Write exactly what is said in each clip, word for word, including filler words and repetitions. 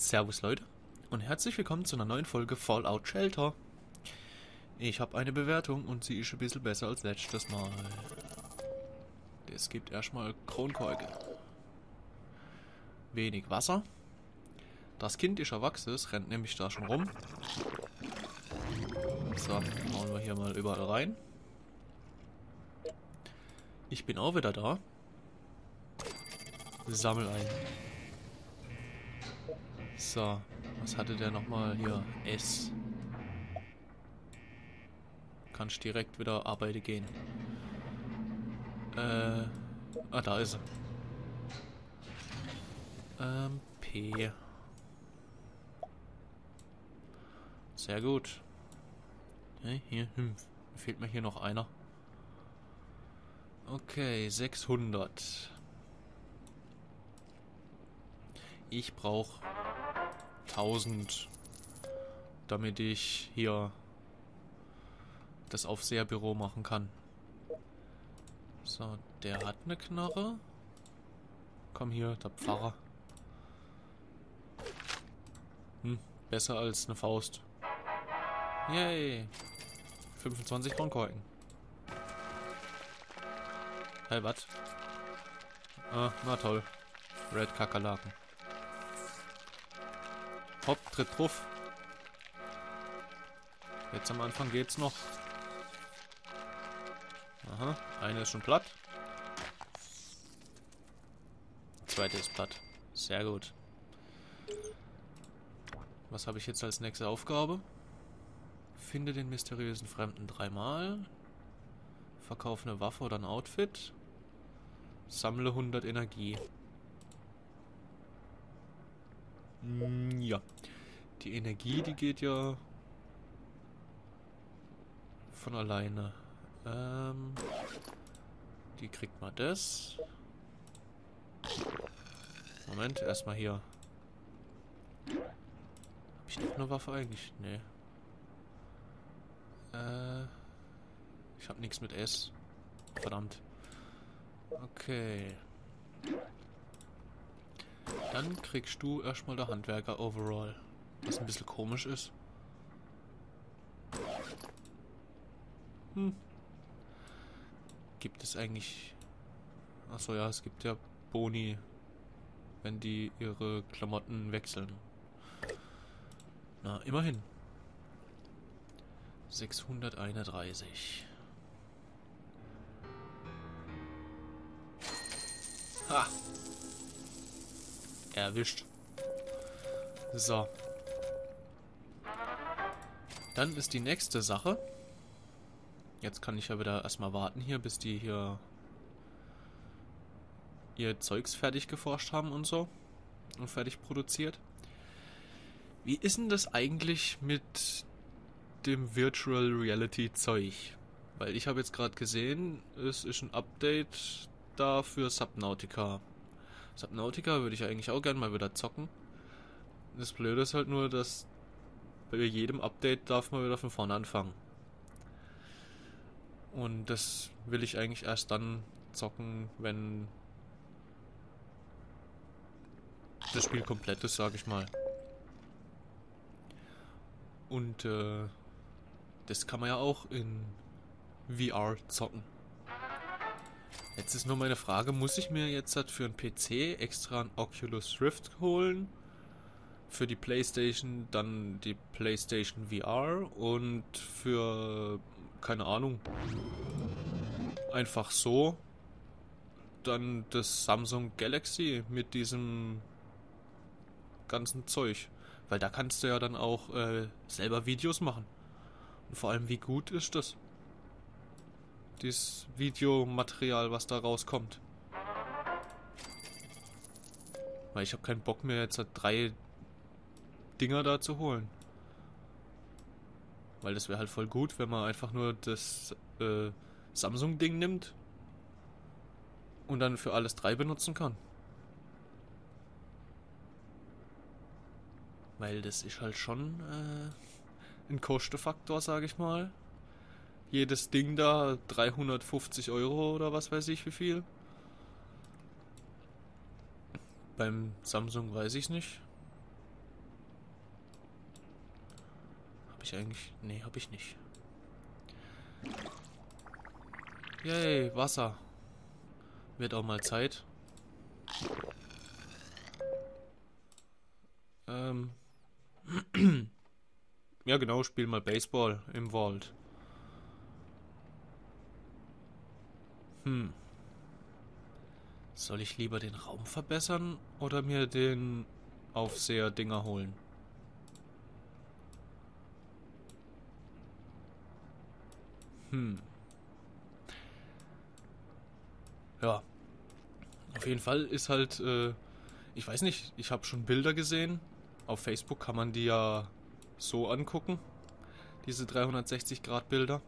Servus Leute und herzlich willkommen zu einer neuen Folge Fallout Shelter. Ich habe eine Bewertung und sie ist ein bisschen besser als letztes Mal. Es gibt erstmal Kronkorke. Wenig Wasser. Das Kind ist erwachsen, es rennt nämlich da schon rum. So, hauen wir hier mal überall rein. Ich bin auch wieder da. Sammel ein. So, was hatte der nochmal hier? S. Kannst direkt wieder arbeiten gehen. Äh, ah, da ist er. Ähm, P. Sehr gut. Hey, hier, hm, fehlt mir hier noch einer. Okay, sechshundert. Ich brauche tausend, damit ich hier das Aufseherbüro machen kann. So, der hat eine Knarre. Komm hier, der Pfarrer. Hm, besser als eine Faust. Yay! fünfundzwanzig Kronkorken. Hey, was? Ah, na toll. Red Kakerlaken. Hopp, tritt drauf. Jetzt am Anfang geht's noch. Aha, eine ist schon platt. Zweite ist platt. Sehr gut. Was habe ich jetzt als nächste Aufgabe? Finde den mysteriösen Fremden dreimal. Verkaufe eine Waffe oder ein Outfit. Sammle hundert Energie. Mm, ja. Die Energie, die geht ja von alleine. Ähm, die kriegt man das. Moment, erstmal hier. Hab ich noch eine Waffe eigentlich? Nee. Äh, ich hab nichts mit S. Verdammt. Okay. Dann kriegst du erstmal der Handwerker Overall. Was ein bisschen komisch ist. Hm. Gibt es eigentlich... Achso, ja, es gibt ja Boni, wenn die ihre Klamotten wechseln. Na, immerhin. sechshunderteinunddreißig. Ha! Erwischt. So. Dann ist die nächste Sache... Jetzt kann ich ja wieder erstmal warten hier, bis die hier ihr Zeugs fertig geforscht haben und so. Und fertig produziert. Wie ist denn das eigentlich mit dem Virtual Reality Zeug? Weil ich habe jetzt gerade gesehen, es ist ein Update da für Subnautica. Subnautica würde ich eigentlich auch gerne mal wieder zocken. Das Blöde ist halt nur, dass bei jedem Update darf man wieder von vorne anfangen. Und das will ich eigentlich erst dann zocken, wenn das Spiel komplett ist, sage ich mal. Und äh, das kann man ja auch in V R zocken. Jetzt ist nur meine Frage, muss ich mir jetzt halt für einen P C extra einen Oculus Rift holen? Für die Playstation dann die Playstation V R und für, keine Ahnung, einfach so dann das Samsung Galaxy mit diesem ganzen Zeug. Weil da kannst du ja dann auch äh, selber Videos machen. Und vor allem, wie gut ist das? Dieses Videomaterial, was da rauskommt. Weil ich habe keinen Bock mehr, jetzt drei Dinger da zu holen. Weil das wäre halt voll gut, wenn man einfach nur das äh, Samsung-Ding nimmt und dann für alles drei benutzen kann. Weil das ist halt schon äh, ein Kostenfaktor, sage ich mal. Jedes Ding da dreihundertfünfzig Euro oder was weiß ich wie viel. Beim Samsung weiß ich es nicht. ich eigentlich? Nee, habe ich nicht. Yay, Wasser. Wird auch mal Zeit. Ähm. Ja genau, spiel mal Baseball im Vault. Hm. Soll ich lieber den Raum verbessern oder mir den Aufseher-Dinger holen? Hm. Ja. Auf jeden Fall ist halt, äh, ich weiß nicht, ich habe schon Bilder gesehen. Auf Facebook kann man die ja so angucken, diese dreihundertsechzig Grad Bilder.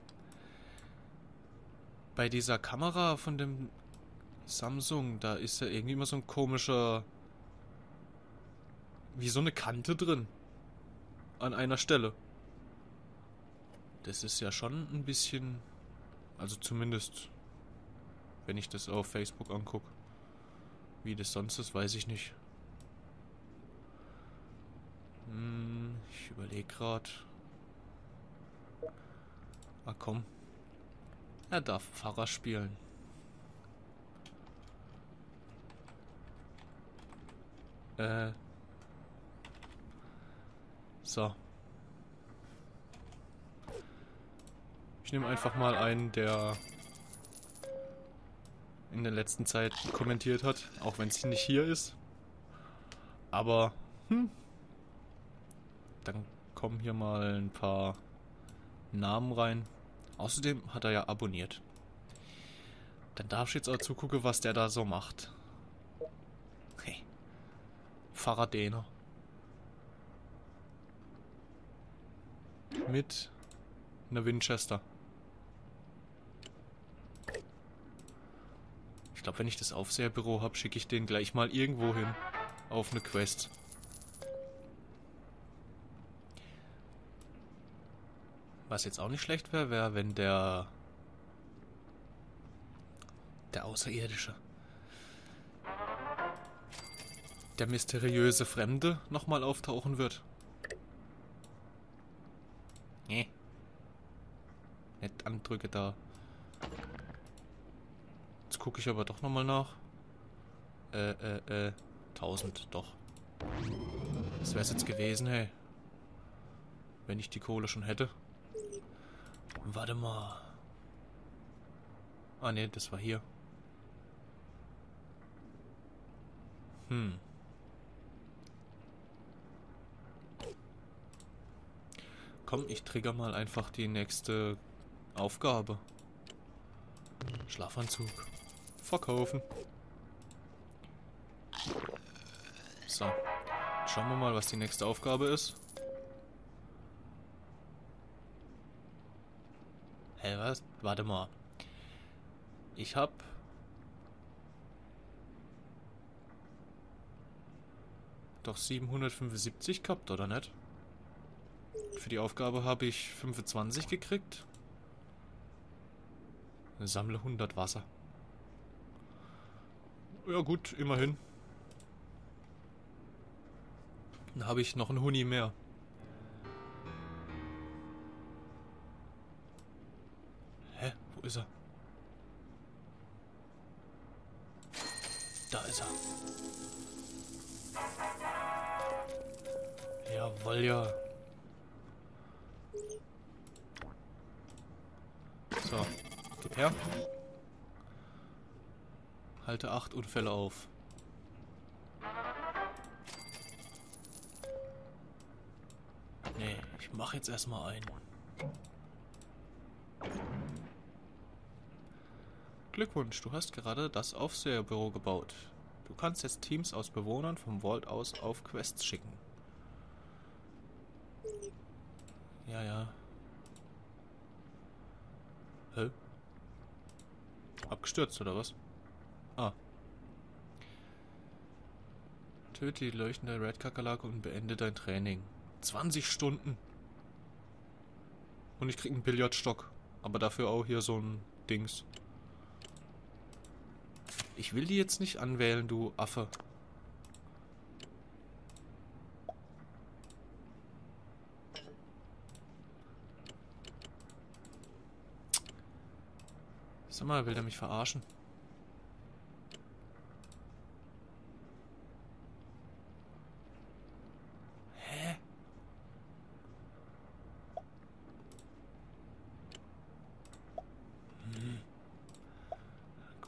Bei dieser Kamera von dem Samsung, da ist ja irgendwie immer so ein komischer, wie so eine Kante drin, an einer Stelle. Das ist ja schon ein bisschen, also zumindest, wenn ich das auf Facebook angucke, wie das sonst ist, weiß ich nicht. Hm, ich überlege gerade. Ah komm, er darf Pfarrer spielen. Äh. So. Ich nehme einfach mal einen, der in der letzten Zeit kommentiert hat, auch wenn es nicht hier ist. Aber, hm, dann kommen hier mal ein paar Namen rein. Außerdem hat er ja abonniert. Dann darf ich jetzt auch zugucken, was der da so macht. Hey. Pfarrer Däner. Mit einer Winchester. Ich glaube, wenn ich das Aufseherbüro habe, schicke ich den gleich mal irgendwo hin. Auf eine Quest. Was jetzt auch nicht schlecht wäre, wäre, wenn der... Der Außerirdische. Der mysteriöse Fremde nochmal auftauchen wird. Nee. Nicht andrücke da. Jetzt gucke ich aber doch nochmal nach. Äh, äh, äh. tausend, doch. Das wär's jetzt gewesen, hey. Wenn ich die Kohle schon hätte. Warte mal. Ah, ne, das war hier. Hm. Komm, ich trigger mal einfach die nächste Aufgabe. Schlafanzug. Verkaufen. So. Schauen wir mal, was die nächste Aufgabe ist. Hey, was? Warte mal. Ich hab... doch siebenhundertfünfundsiebzig gehabt, oder nicht? Für die Aufgabe habe ich fünfundzwanzig gekriegt. Sammle hundert Wasser. Ja gut, immerhin. Dann habe ich noch einen Huni mehr. Hä? Wo ist er? Da ist er. Jawohl, ja. So, gib her. Halte acht Unfälle auf. Nee, ich mach jetzt erstmal einen. Glückwunsch, du hast gerade das Aufseherbüro gebaut. Du kannst jetzt Teams aus Bewohnern vom Vault aus auf Quests schicken. Ja, ja. Hä? Abgestürzt, oder was? Ah. Töte die leuchtende Red-Kakerlake und beende dein Training. zwanzig Stunden! Und ich krieg einen Billardstock. Aber dafür auch hier so ein Dings. Ich will die jetzt nicht anwählen, du Affe. Sag mal, will der mich verarschen? Hä? Hm.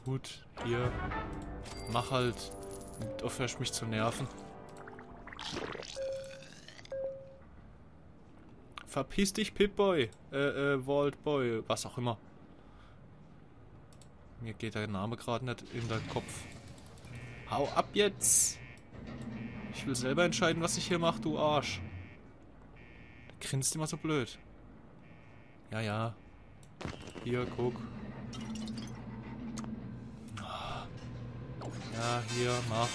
Gut, hier. Mach halt. Aufhörst mich zu nerven. Verpiss dich, Pip-Boy. Äh, äh, Vault-Boy. Was auch immer. Mir geht der Name gerade nicht in den Kopf. Hau ab jetzt! Ich will selber entscheiden, was ich hier mache, du Arsch. Du grinst immer so blöd. Ja, ja. Hier, guck. Ja, hier, mach.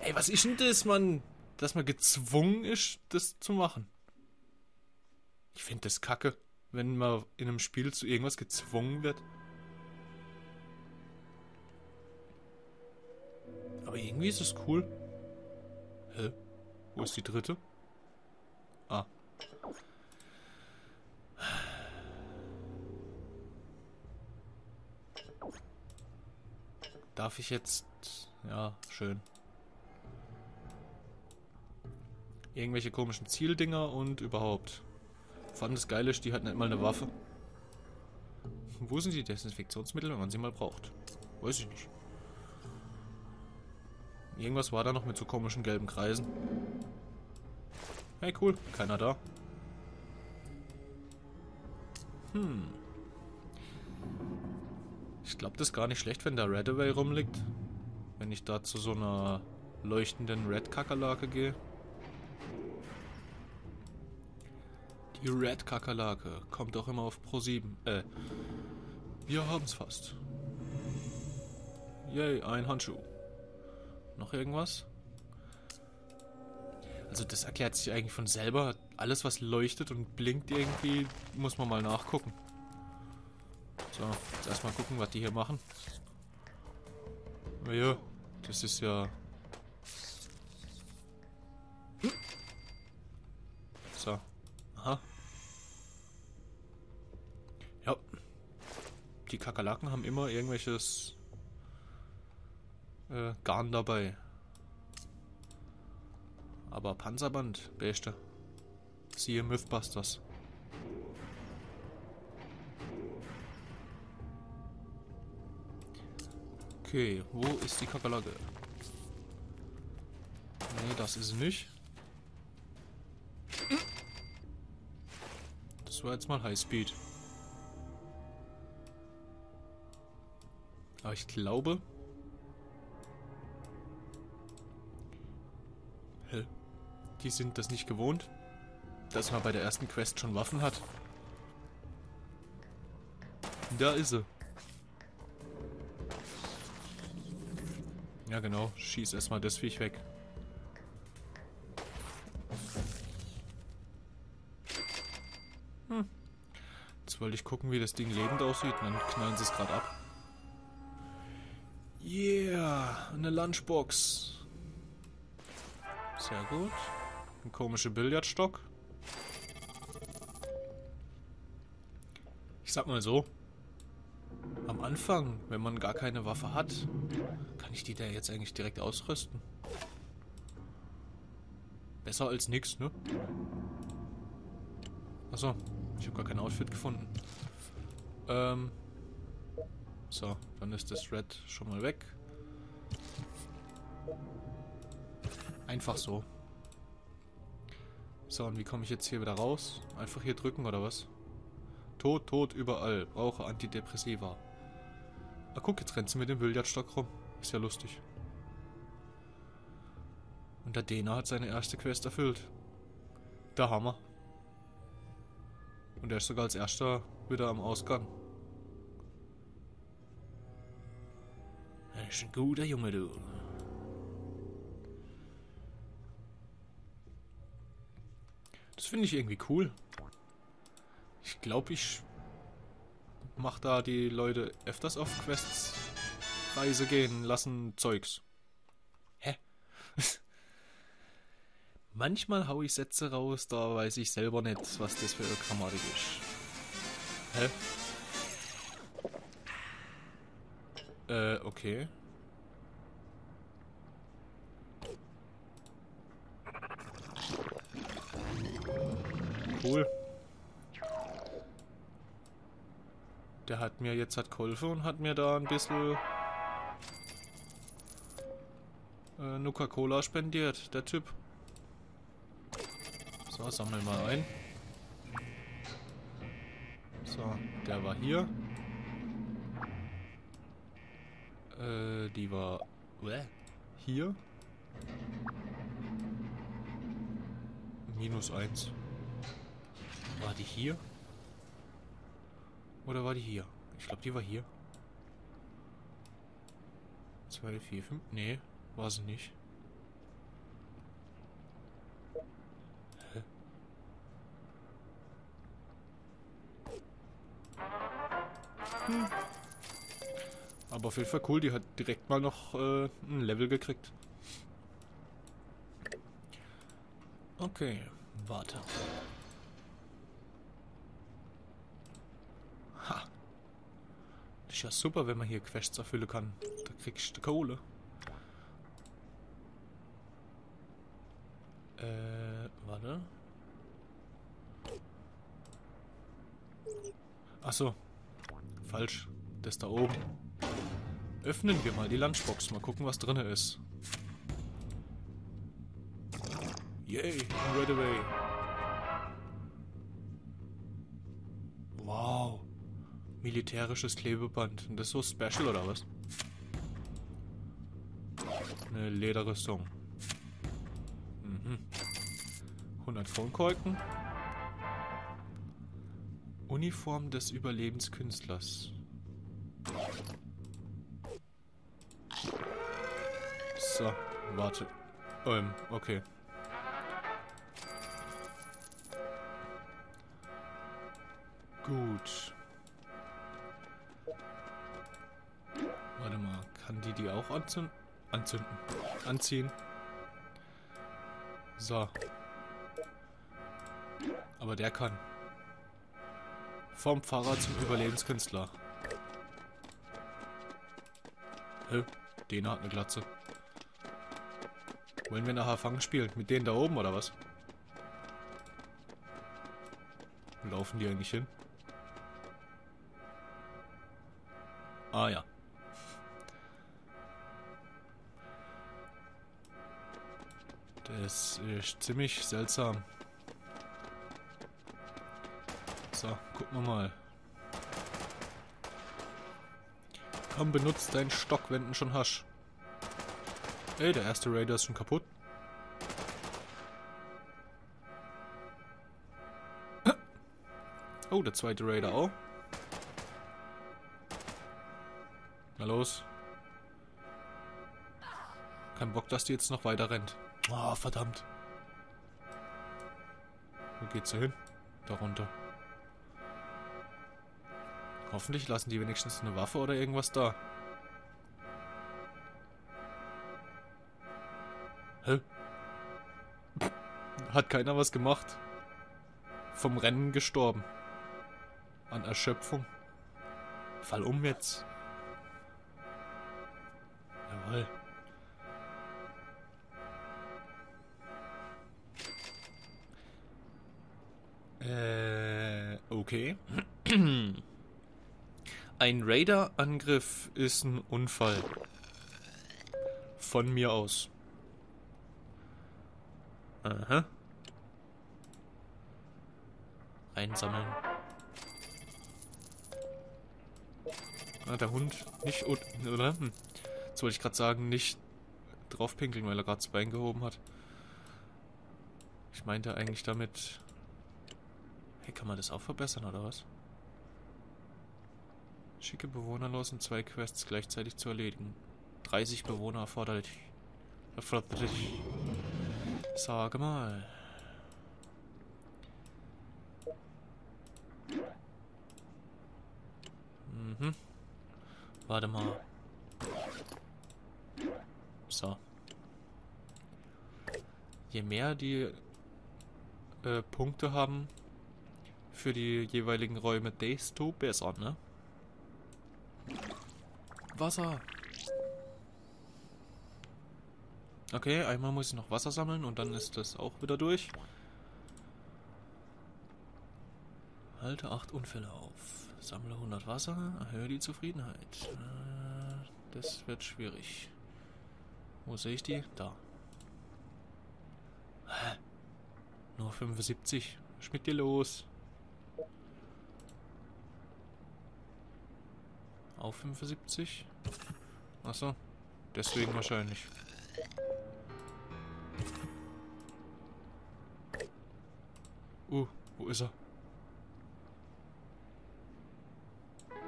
Ey, was ist denn das, Mann? Dass man gezwungen ist, das zu machen. Ich finde das kacke, wenn man in einem Spiel zu irgendwas gezwungen wird. Aber irgendwie ist es cool. Hä? Wo ist die dritte? Ah. Darf ich jetzt... Ja, schön. Irgendwelche komischen Zieldinger und überhaupt. Vor allem das Geile ist, die hat nicht mal eine Waffe. Wo sind die Desinfektionsmittel, wenn man sie mal braucht? Weiß ich nicht. Irgendwas war da noch mit so komischen gelben Kreisen. Hey, cool. Keiner da. Hm. Ich glaube, das ist gar nicht schlecht, wenn da Red Away rumliegt. Wenn ich da zu so einer leuchtenden Red-Kakerlake gehe. Die Red-Kakerlake kommt auch immer auf Pro sieben. Äh, wir haben's fast. Yay, ein Handschuh. Noch irgendwas? Also das erklärt sich eigentlich von selber. Alles, was leuchtet und blinkt irgendwie, muss man mal nachgucken. So, jetzt erstmal gucken, was die hier machen. Ja, das ist ja... So. Aha. Ja. Die Kakerlaken haben immer irgendwelches äh, Garn dabei. Aber Panzerband, beste. Siehe Mythbusters. Okay, wo ist die Kakerlake? Nee, das ist sie nicht. Das war jetzt mal Highspeed. Aber ich glaube... Hä? Die sind das nicht gewohnt, dass man bei der ersten Quest schon Waffen hat. Da ist sie. Ja genau, schieß erstmal das Viech weg. Hm. Jetzt wollte ich gucken, wie das Ding lebend aussieht und dann knallen sie es gerade ab. Yeah, eine Lunchbox. Sehr gut. Ein komischer Billardstock. Ich sag mal so. Am Anfang, wenn man gar keine Waffe hat, kann ich die da jetzt eigentlich direkt ausrüsten. Besser als nix, ne? Achso, ich habe gar kein Outfit gefunden. Ähm. So, dann ist das Red schon mal weg. Einfach so. So, und wie komme ich jetzt hier wieder raus? Einfach hier drücken oder was? Tod, tot, überall. Brauche Antidepressiva. Ah, guck, jetzt rennt sie mit dem Billardstock rum. Ist ja lustig. Und der Dena hat seine erste Quest erfüllt. Der Hammer. Und er ist sogar als erster wieder am Ausgang. Er ist ein guter Junge, du. Das finde ich irgendwie cool. Ich glaube, ich mache da die Leute öfters auf Quests Reise gehen lassen Zeugs. Hä? Manchmal hau ich Sätze raus, da weiß ich selber nicht, was das für eine Grammatik ist. Hä? Äh, okay. Cool. Der hat mir jetzt hat geholfen und hat mir da ein bisschen äh, Nuka-Cola spendiert, der Typ. So, sammeln wir mal ein. So, der war hier. Äh, die war äh, hier. Minus eins. War die hier? Oder war die hier? Ich glaube, die war hier. zwei, vier, fünf. Nee, war sie nicht. Hä? Hm. Aber auf jeden Fall cool, die hat direkt mal noch äh, ein Level gekriegt. Okay, warte. Ist ja super, wenn man hier Quests erfüllen kann. Da kriegst du Kohle. Äh, warte. Achso. Falsch. Das da oben. Öffnen wir mal die Lunchbox. Mal gucken, was drin ist. Yay, right away. Wow. Militärisches Klebeband. Und das ist so special, oder was? Eine Lederrüstung. Mhm. hundert Kronkorken. Uniform des Überlebenskünstlers. So, warte. Ähm, okay. Gut. Warte mal, kann die die auch anzünden? Anzünden. Anziehen. So. Aber der kann. Vom Pfarrer zum Überlebenskünstler. Hä? Dena hat eine Glatze. Wollen wir nachher Fangen spielen? Mit denen da oben, oder was? Wo laufen die eigentlich hin? Ah ja. Das ist ziemlich seltsam. So, gucken wir mal. Komm, benutzt deinen Stock, wenn du schon hast. Ey, der erste Raider ist schon kaputt. Oh, der zweite Raider auch. Na los. Kein Bock, dass die jetzt noch weiter rennt. Ah, oh, verdammt. Wo geht's da hin? Da runter. Hoffentlich lassen die wenigstens eine Waffe oder irgendwas da. Hä? Hat keiner was gemacht. Vom Rennen gestorben. An Erschöpfung. Fall um jetzt. Jawohl. Äh, okay. Ein Raider-Angriff ist ein Unfall. Von mir aus. Aha. Einsammeln. Ah, der Hund. Nicht, oder? Jetzt wollte ich gerade sagen, nicht drauf pinkeln, weil er gerade das Bein gehoben hat. Ich meinte eigentlich damit... Hey, kann man das auch verbessern, oder was? Schicke Bewohner los, um zwei Quests gleichzeitig zu erledigen. dreißig Bewohner erforderlich. Erforderlich. Sage mal. Mhm. Warte mal. So. Je mehr die äh, Punkte haben... für die jeweiligen Räume desto besser, ne? Wasser! Okay, einmal muss ich noch Wasser sammeln und dann ist das auch wieder durch. Halte acht Unfälle auf. Sammle hundert Wasser, erhöhe die Zufriedenheit. Das wird schwierig. Wo sehe ich die? Da. Hä? Nur fünfundsiebzig. Was ist mit dir los? Auf fünfundsiebzig? Achso. Deswegen wahrscheinlich. Uh, wo ist er?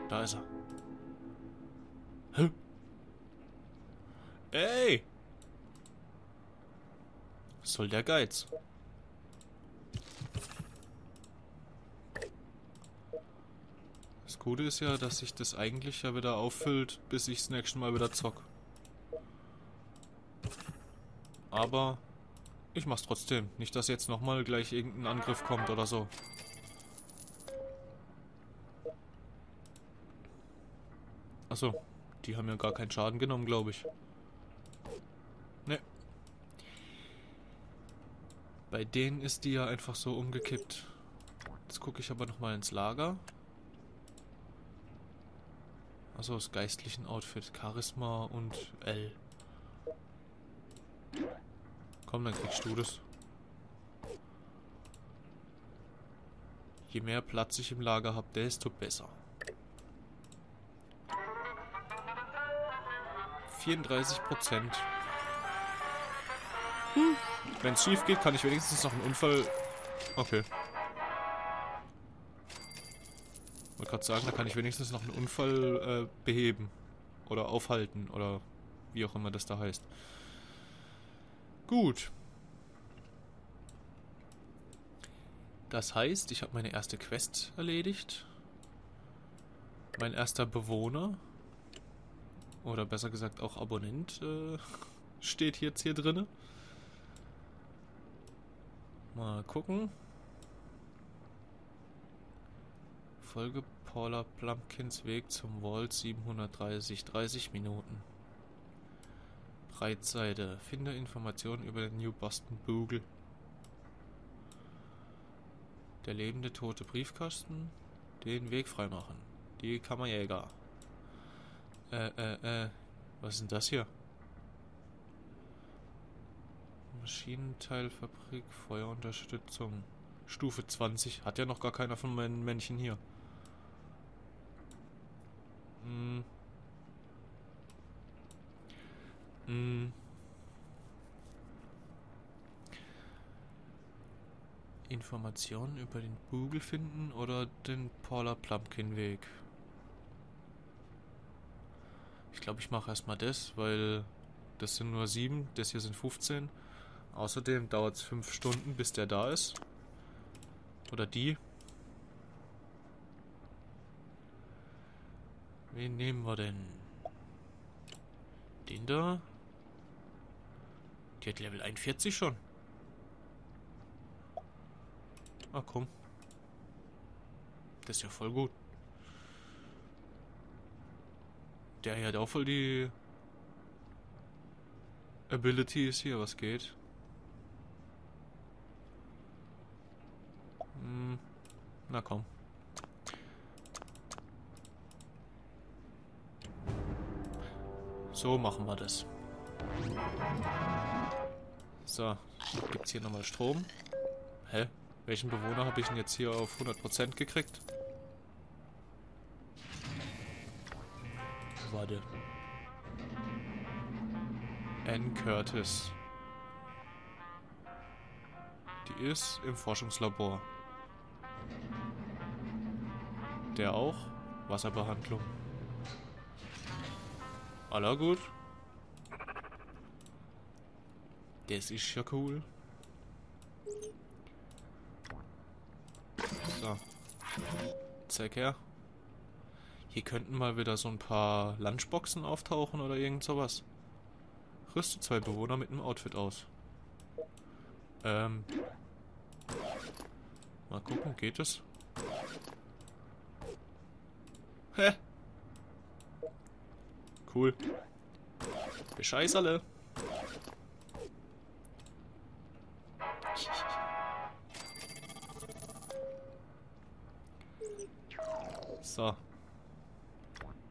Da ist er. Hä? Ey! Was soll der Geiz? Das Gute ist ja, dass sich das eigentlich ja wieder auffüllt, bis ich das nächste Mal wieder zock. Aber ich mach's trotzdem. Nicht, dass jetzt nochmal gleich irgendein Angriff kommt oder so. Achso, die haben ja gar keinen Schaden genommen, glaube ich. Ne. Bei denen ist die ja einfach so umgekippt. Jetzt gucke ich aber nochmal ins Lager. Achso, das geistlichen Outfit. Charisma und L. Komm, dann kriegst du das. Je mehr Platz ich im Lager habe, desto besser. vierunddreißig Prozent. Hm. Wenn es schief geht, kann ich wenigstens noch einen Unfall... Okay. Ich wollte gerade sagen, da kann ich wenigstens noch einen Unfall äh, beheben. Oder aufhalten. Oder wie auch immer das da heißt. Gut. Das heißt, ich habe meine erste Quest erledigt. Mein erster Bewohner, oder besser gesagt auch Abonnent, äh, steht jetzt hier drin. Mal gucken. Folge Paula Plumpkins Weg zum Vault siebenhundertdreißig, dreißig Minuten. Breitseite. Finde Informationen über den New Boston Bugle. Der lebende tote Briefkasten. Den Weg freimachen. Die Kammerjäger. Äh, äh, äh. Was ist denn das hier? Maschinenteilfabrik. Feuerunterstützung. Stufe zwanzig. Hat ja noch gar keiner von meinen Männchen hier. Hm. Informationen über den Bugle finden oder den Paula Plumpkin Weg. Ich glaube, ich mache erstmal das, weil das sind nur sieben, das hier sind fünfzehn. Außerdem dauert es fünf Stunden, bis der da ist. Oder die. Wen nehmen wir denn? Den da. Die hat Level einundvierzig schon. Ach komm. Das ist ja voll gut. Der hier hat auch voll die Abilities hier, was geht. Hm. Na komm. So machen wir das. So, gibt es hier nochmal Strom? Hä? Welchen Bewohner habe ich denn jetzt hier auf hundert Prozent gekriegt? Warte. Ann Curtis. Die ist im Forschungslabor. Der auch? Wasserbehandlung. Aller gut. Das ist ja cool. So. Zeig her. Hier könnten mal wieder so ein paar Lunchboxen auftauchen oder irgend sowas. Rüste zwei Bewohner mit einem Outfit aus. Ähm. Mal gucken, geht es? Hä? Cool. Bescheiß alle. So.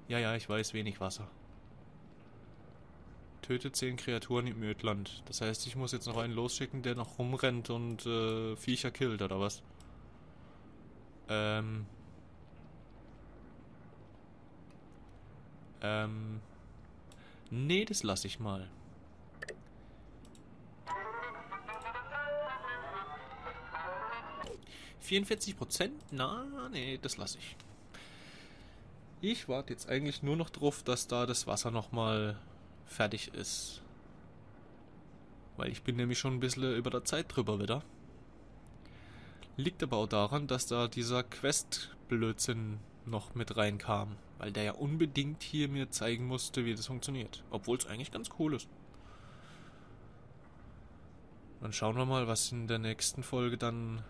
Ja, ja, ich weiß, wenig Wasser. Tötet zehn Kreaturen im Ödland. Das heißt, ich muss jetzt noch einen losschicken, der noch rumrennt und äh, Viecher killt, oder was? Ähm... Ähm... Nee, das lasse ich mal. vierundvierzig Prozent? Na, nee, das lasse ich. Ich warte jetzt eigentlich nur noch drauf, dass da das Wasser nochmal fertig ist. Weil ich bin nämlich schon ein bisschen über der Zeit drüber wieder. Liegt aber auch daran, dass da dieser Quest-Blödsinn noch mit reinkam. Weil der ja unbedingt hier mir zeigen musste, wie das funktioniert. Obwohl es eigentlich ganz cool ist. Dann schauen wir mal, was in der nächsten Folge dann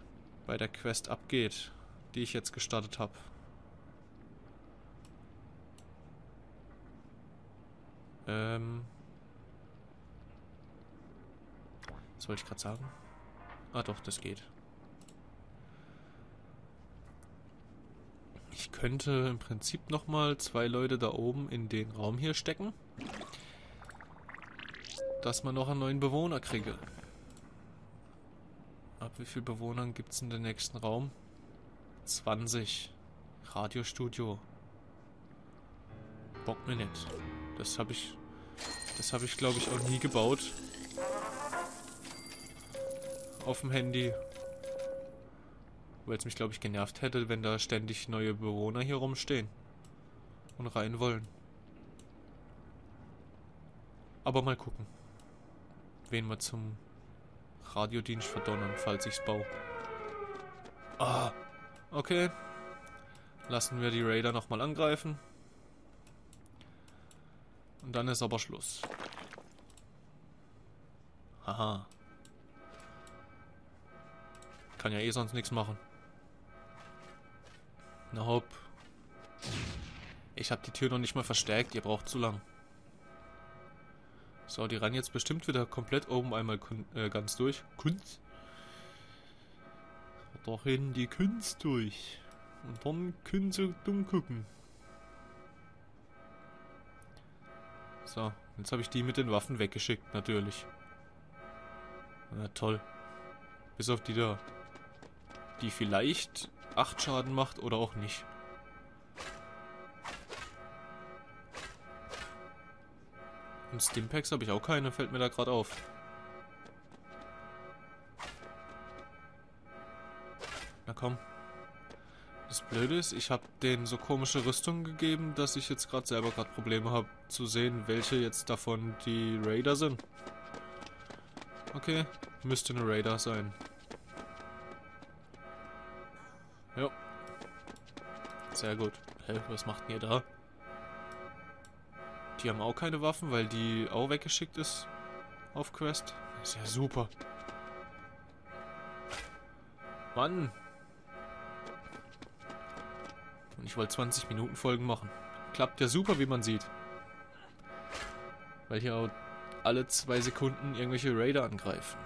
bei der Quest abgeht, die ich jetzt gestartet habe. Ähm. Was wollte ich gerade sagen? Ah doch, das geht. Ich könnte im Prinzip nochmal zwei Leute da oben in den Raum hier stecken. Dass man noch einen neuen Bewohner kriege. Ab wie viel Bewohnern gibt es in den nächsten Raum? zwanzig. Radiostudio. Bock mir nicht. Das habe ich, das habe ich glaube ich auch nie gebaut. Auf dem Handy. Weil es mich glaube ich genervt hätte, wenn da ständig neue Bewohner hier rumstehen. Und rein wollen. Aber mal gucken. Wen wir zum Radiodienst verdonnern, falls ich's baue. Ah, okay. Lassen wir die Raider nochmal angreifen. Und dann ist aber Schluss. Haha. Kann ja eh sonst nichts machen. Na hopp. Ich habe die Tür noch nicht mal verstärkt, ihr braucht zu lang. So, die ran jetzt bestimmt wieder komplett oben einmal äh, ganz durch. Kunst. Doch hin die Kunst durch. Und dann können sie dumm gucken. So, jetzt habe ich die mit den Waffen weggeschickt, natürlich. Na toll. Bis auf die da. Die vielleicht acht Schaden macht oder auch nicht. Und Stimpacks habe ich auch keine, fällt mir da gerade auf. Na komm. Das Blöde ist, ich habe denen so komische Rüstungen gegeben, dass ich jetzt gerade selber gerade Probleme habe, zu sehen, welche jetzt davon die Raider sind. Okay, müsste eine Raider sein. Jo. Sehr gut. Hä, was macht denn ihr da? Die haben auch keine Waffen, weil die auch weggeschickt ist auf Quest. Ist ja super. Mann! Und ich wollte zwanzig Minuten Folgen machen. Klappt ja super, wie man sieht. Weil hier auch alle zwei Sekunden irgendwelche Raider angreifen.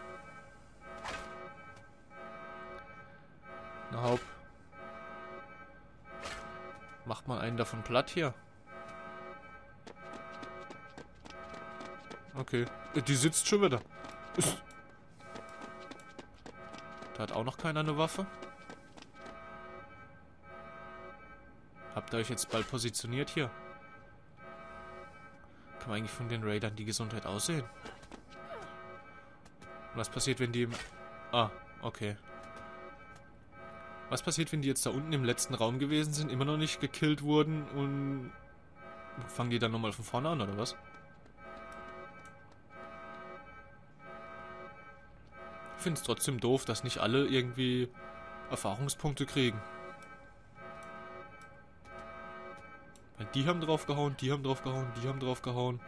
Na haupt. Macht mal einen davon platt hier. Okay. Die sitzt schon wieder. Da hat auch noch keiner eine Waffe. Habt ihr euch jetzt bald positioniert hier? Kann man eigentlich von den Raidern die Gesundheit aussehen? Was passiert, wenn die im... Ah, okay. Was passiert, wenn die jetzt da unten im letzten Raum gewesen sind, immer noch nicht gekillt wurden und... Fangen die dann nochmal von vorne an, oder was? Ich finde es trotzdem doof, dass nicht alle irgendwie Erfahrungspunkte kriegen. Die haben drauf gehauen, die haben drauf gehauen, die haben drauf gehauen.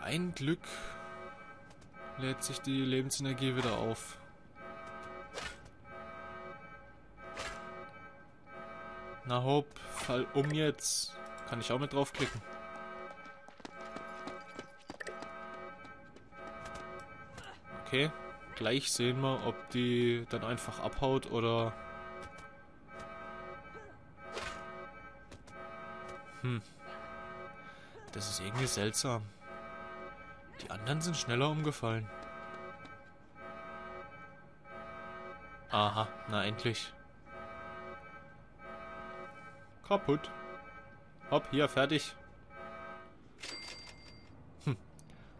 Ein Glück lädt sich die Lebensenergie wieder auf. Na hopp, fall um jetzt. Kann ich auch mit draufklicken. Okay, gleich sehen wir, ob die dann einfach abhaut oder... Hm. Das ist irgendwie seltsam. Die anderen sind schneller umgefallen. Aha, na endlich. Kaputt. Hopp, hier, fertig. Hm.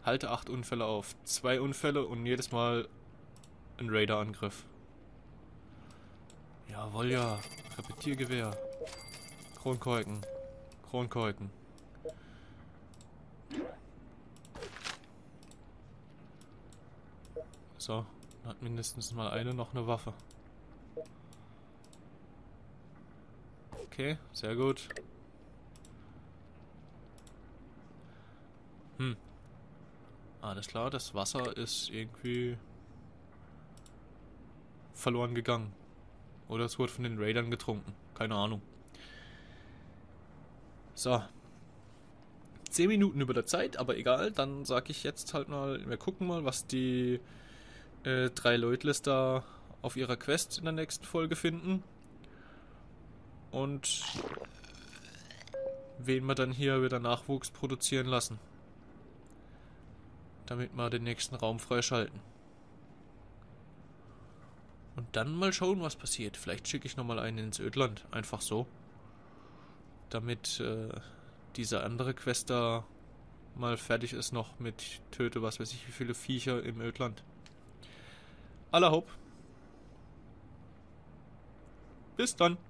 Halte acht Unfälle auf. Zwei Unfälle und jedes Mal ein Raiderangriff. Jawohl, ja. Repetiergewehr. Kronkorken. Kronkorken. So, dann hat mindestens mal eine noch eine Waffe. Okay, sehr gut. Hm. Alles klar, das Wasser ist irgendwie verloren gegangen. Oder es wurde von den Raidern getrunken. Keine Ahnung. So. zehn Minuten über der Zeit, aber egal. Dann sage ich jetzt halt mal, wir gucken mal, was die äh, drei Leutlis da auf ihrer Quest in der nächsten Folge finden. Und wen wir dann hier wieder Nachwuchs produzieren lassen. Damit wir den nächsten Raum freischalten. Und dann mal schauen, was passiert. Vielleicht schicke ich nochmal einen ins Ödland. Einfach so. Damit äh, diese andere Quest da mal fertig ist noch mit Töte, was weiß ich, wie viele Viecher im Ödland. Allerhopp. Bis dann.